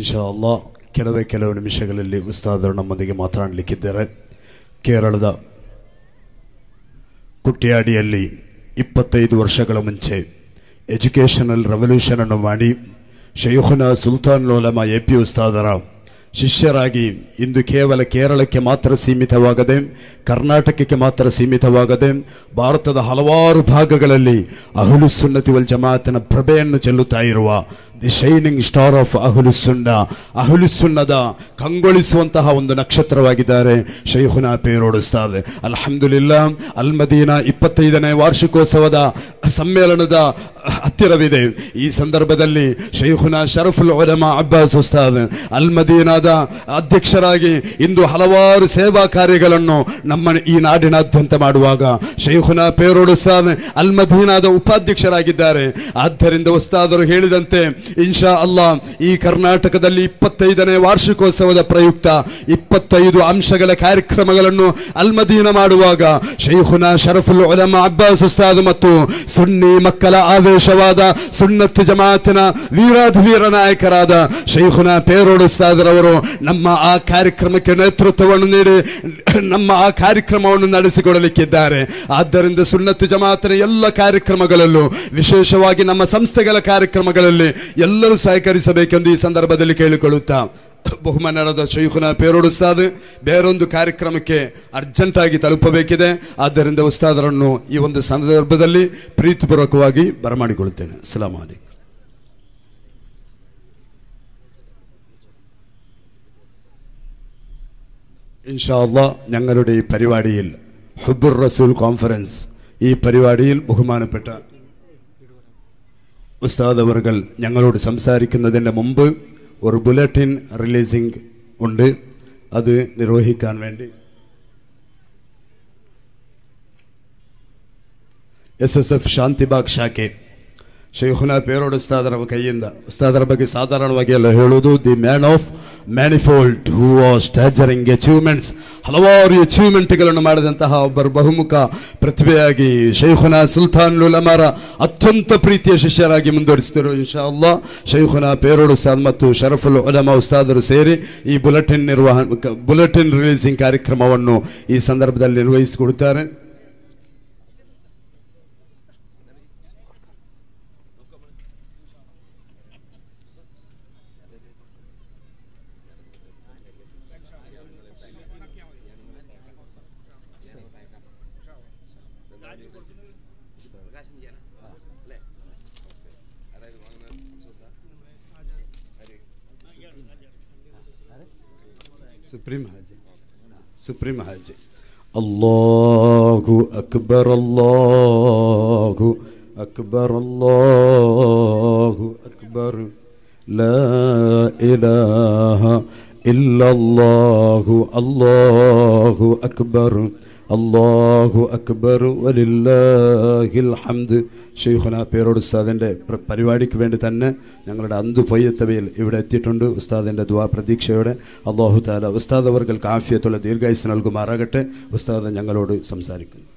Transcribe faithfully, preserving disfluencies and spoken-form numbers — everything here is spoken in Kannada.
inshallah ಕೆಲವೇ ಕೆಲವು ನಿಮಿಷಗಳಲ್ಲಿ ಉಸ್ತಾದರು ನಮ್ಮೊಂದಿಗೆ ಮಾತನಾಡಲಿಕ್ಕಿದ್ದಾರೆ. ಕೇರಳದ ಕುಟ್ಯಾಡಿಯಲ್ಲಿ ಇಪ್ಪತ್ತೈದು ವರ್ಷಗಳ ಮುಂಚೆ ಎಜುಕೇಷನಲ್ ರೆವಲ್ಯೂಷನ್ ಅನ್ನು ಮಾಡಿ ಶೈಖುನಾ ಸುಲ್ತಾನುಲ್ ಉಲಮಾ ಎಪಿ ಉಸ್ತಾದರ ಶಿಷ್ಯರಾಗಿ ಇಂದು ಕೇವಲ ಕೇರಳಕ್ಕೆ ಮಾತ್ರ ಸೀಮಿತವಾಗದೆ, ಕರ್ನಾಟಕಕ್ಕೆ ಮಾತ್ರ ಸೀಮಿತವಾಗದೆ, ಭಾರತದ ಹಲವಾರು ಭಾಗಗಳಲ್ಲಿ ಅಹ್ಲು ಸುನ್ನತಿ ವಲ್ ಜಮಾಅತ್ನ ಪ್ರಭೆಯನ್ನು ಚೆಲ್ಲುತ್ತಾ ಇರುವ ದಿ ಶೈನಿಂಗ್ ಸ್ಟಾರ್ ಆಫ್ ಅಹ್ಲು ಸುನ್ನ, ಅಹ್ಲು ಸುನ್ನದ ಕಂಗೊಳಿಸುವಂತಹ ಒಂದು ನಕ್ಷತ್ರವಾಗಿದ್ದಾರೆ ಶೈಖುನಾ ಪೇರೋಡ್ ಉಸ್ತಾದ್. ಅಲ್ಹಮ್ದುಲಿಲ್ಲಾ, ಅಲ್ ಮದೀನಾ ಇಪ್ಪತ್ತೈದನೇ ವಾರ್ಷಿಕೋತ್ಸವದ ಸಮ್ಮೇಳನದ ಹತ್ತಿರವಿದೆ. ಈ ಸಂದರ್ಭದಲ್ಲಿ ಶೈಖುನಾ ಶರಫುಲ್ ಉಲಮಾ ಅಬ್ಬಾಸ್ ಉಸ್ತಾದ್ ಅಲ್ ಮದೀನಾ ಅಧ್ಯಕ್ಷರಾಗಿ ಇಂದು ಹಲವಾರು ಸೇವಾ ಕಾರ್ಯಗಳನ್ನು ನಮ್ಮ ಈ ನಾಡಿನಾದ್ಯಂತ ಮಾಡುವಾಗ ಶೈಖುನಾ ಪೇರೋಡ್ ಉಸ್ತಾದ್ ಅಲ್ ಮದೀನಾದ ಉಪಾಧ್ಯಕ್ಷರಾಗಿದ್ದಾರೆ. ಆದ್ದರಿಂದ ಉಸ್ತಾದರು ಹೇಳಿದಂತೆ ಇನ್ಶಾ ಅಲ್ಲಾ ಈ ಕರ್ನಾಟಕದಲ್ಲಿ ಇಪ್ಪತ್ತೈದನೇ ವಾರ್ಷಿಕೋತ್ಸವದ ಪ್ರಯುಕ್ತ ಇಪ್ಪತ್ತೈದು ಅಂಶಗಳ ಕಾರ್ಯಕ್ರಮಗಳನ್ನು ಅಲ್ ಮದೀನಾ ಮಾಡುವಾಗ ಶೈಖುನಾ ಶರಫುಲ್ ಉಲಮಾ ಅಬ್ಬಾಸ್ ಉಸ್ತಾದ್ ಮತ್ತು ಸುನ್ನಿ ಮಕ್ಕಳ ಆವೇಶವಾದ ಸುನ್ನತ್ ಜಮಾತಿನ ವೀರಾಧಿವೀರ ನಾಯಕರಾದ ಶೈಖುನಾ ಪೇರೋಡ್ ಉಸ್ತಾದರ ನಮ್ಮ ಆ ಕಾರ್ಯಕ್ರಮಕ್ಕೆ ನೇತೃತ್ವವನ್ನು ನೀಡಿ ನಮ್ಮ ಆ ಕಾರ್ಯಕ್ರಮವನ್ನು ನಡೆಸಿಕೊಡಲಿಕ್ಕಿದ್ದಾರೆ. ಆದ್ದರಿಂದ ಸುನ್ನತ್ ಜಮಾತಿನ ಎಲ್ಲ ಕಾರ್ಯಕ್ರಮಗಳಲ್ಲೂ, ವಿಶೇಷವಾಗಿ ನಮ್ಮ ಸಂಸ್ಥೆಗಳ ಕಾರ್ಯಕ್ರಮಗಳಲ್ಲಿ ಎಲ್ಲರೂ ಸಹಕರಿಸಬೇಕೆಂದು ಈ ಸಂದರ್ಭದಲ್ಲಿ ಕೇಳಿಕೊಳ್ಳುತ್ತಾ, ಬಹುಮಾನರಾದ ಶೈಖುನಾ ಪೇರೋಡ್ ಉಸ್ತಾದ್ ಬೇರೊಂದು ಕಾರ್ಯಕ್ರಮಕ್ಕೆ ಅರ್ಜೆಂಟ್ ಆಗಿ ತಲುಪಬೇಕಿದೆ. ಆದ್ದರಿಂದ ಉಸ್ತಾದರನ್ನು ಈ ಒಂದು ಸಂದರ್ಭದಲ್ಲಿ ಪ್ರೀತಿಪೂರ್ವಕವಾಗಿ ಬರಮಾಡಿಕೊಳ್ಳುತ್ತೇನೆ. ಅಸ್ಸಲಾಮು ಅಲೈಕುಂ. ഇൻഷാ അല്ലാഹ് ഞങ്ങളുടെ ഈ പരിപാടിയിൽ ഹുബ്ബുർ റസൂൽ കോൺഫറൻസ് ഈ പരിപാടിയിൽ ബഹുമാനപ്പെട്ട ഉസ്താദ് അവർകൾ ഞങ്ങളോട് സംസാരിക്കുന്നതിൻ്റെ മുമ്പ് ഒരു ബുള്ളറ്റിൻ റിലീസിംഗ് ഉണ്ട്. അത് നിർവഹിക്കാൻ വേണ്ടി എസ് എസ് എഫ് ಶಾಂತಿಬಾಗ್ ಶಾಖೆ ಶೈಖುನಾ ಪೇರೋಡ್ ಉಸ್ತಾದರ ಕೈಯಿಂದ ಉಸ್ತಾದರ ಬಗ್ಗೆ ಸಾಧಾರಣವಾಗಿ ಎಲ್ಲ ಹೇಳುವುದು the man of manifold who was staggering achievements, ಹಲವಾರು ಅಚೀವ್ಮೆಂಟ್ಗಳನ್ನು ಮಾಡಿದಂತಹ ಒಬ್ಬರು ಬಹುಮುಖ ಪ್ರತಿಭೆಯಾಗಿ ಶೈಖುನಾ ಸುಲ್ತಾನುಲ್ ಉಲಮಾರ ಅತ್ಯಂತ ಪ್ರೀತಿಯ ಶಿಷ್ಯರಾಗಿ ಮುಂದುವರಿಸಿದರು. ಇನ್ಶಾ ಅಲ್ಲಾಹ್ ಶೈಖುನಾ ಪೇರೋಡ್ ಉಸ್ತಾದ್ ಮತ್ತು ಶರಫುಲ್ ಉಲಮಾ ಉಸ್ತಾದರು ಸೇರಿ ಈ ಬುಲೆಟಿನ್ ನಿರ್ವಹಣೆ ಬುಲೆಟಿನ್ ರಿಲೀಸಿಂಗ್ ಕಾರ್ಯಕ್ರಮವನ್ನು ಈ ಸಂದರ್ಭದಲ್ಲಿ ನಿರ್ವಹಿಸಿಕೊಡುತ್ತಾರೆ. Supreme Haji, Supreme Haji. Allahu Akbar, Allahu Akbar, Allahu Akbar. La ilaha illallah, Allahu Akbar, Allahu Akbar. Walillahil hamd. Shaykhuna Perod Ustadinte പരിപാടിക്ക് വേണ്ടി തന്നെ ഞങ്ങളുടെ അന്തു പയ്യത്തവയിൽ ഇവിടെ എത്തിയിട്ടുണ്ട്. ഉസ്താദിൻ്റെ ദുആ പ്രതീക്ഷയോടെ അല്ലാഹു തആല ഉസ്താദ് അവർക്കൽ ആഫിയത്തുള്ള ദീർഘായുസ്സ് നൽകുമാറാകട്ടെ. ഉസ്താദ് ഞങ്ങളോട് സംസാരിക്കുന്നു.